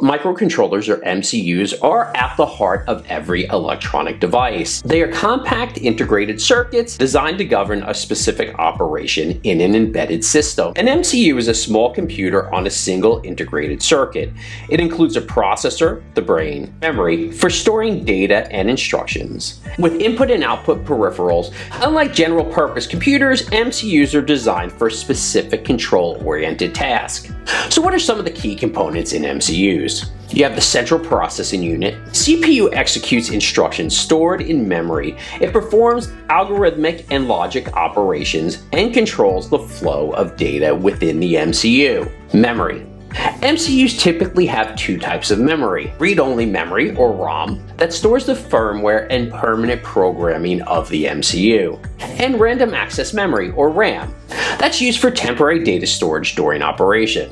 Microcontrollers, or MCUs, are at the heart of every electronic device. They are compact integrated circuits designed to govern a specific operation in an embedded system. An MCU is a small computer on a single integrated circuit. It includes a processor, the brain, memory for storing data and instructions. With input and output peripherals, unlike general purpose computers, MCUs are designed for specific control-oriented tasks. So what are some of the key components in MCUs? You have the central processing unit. CPU executes instructions stored in memory. It performs algorithmic and logic operations and controls the flow of data within the MCU. Memory. MCUs typically have two types of memory: read-only memory, or ROM, that stores the firmware and permanent programming of the MCU, and random access memory, or RAM, that's used for temporary data storage during operation.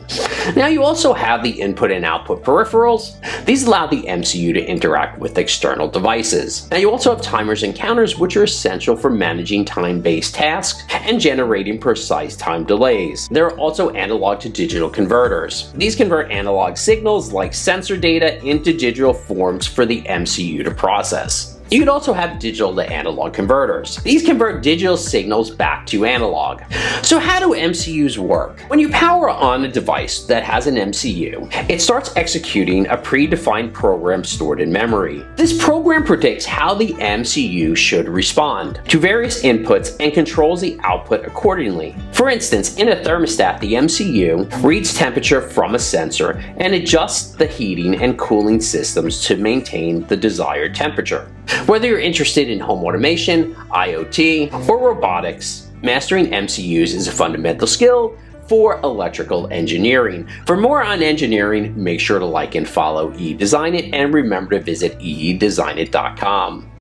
Now you also have the input and output peripherals. These allow the MCU to interact with external devices. Now you also have timers and counters, which are essential for managing time-based tasks and generating precise time delays. There are also analog to digital converters. These convert analog signals like sensor data into digital forms for the MCU to process. You could also have digital to analog converters. These convert digital signals back to analog. So how do MCUs work? When you power on a device that has an MCU, it starts executing a predefined program stored in memory. This program predicts how the MCU should respond to various inputs and controls the output accordingly. For instance, in a thermostat, the MCU reads temperature from a sensor and adjusts the heating and cooling systems to maintain the desired temperature. Whether you're interested in home automation, IoT, or robotics, mastering MCUs is a fundamental skill for electrical engineering. For more on engineering, make sure to like and follow eeDesignIt, and remember to visit eeDesignIt.com.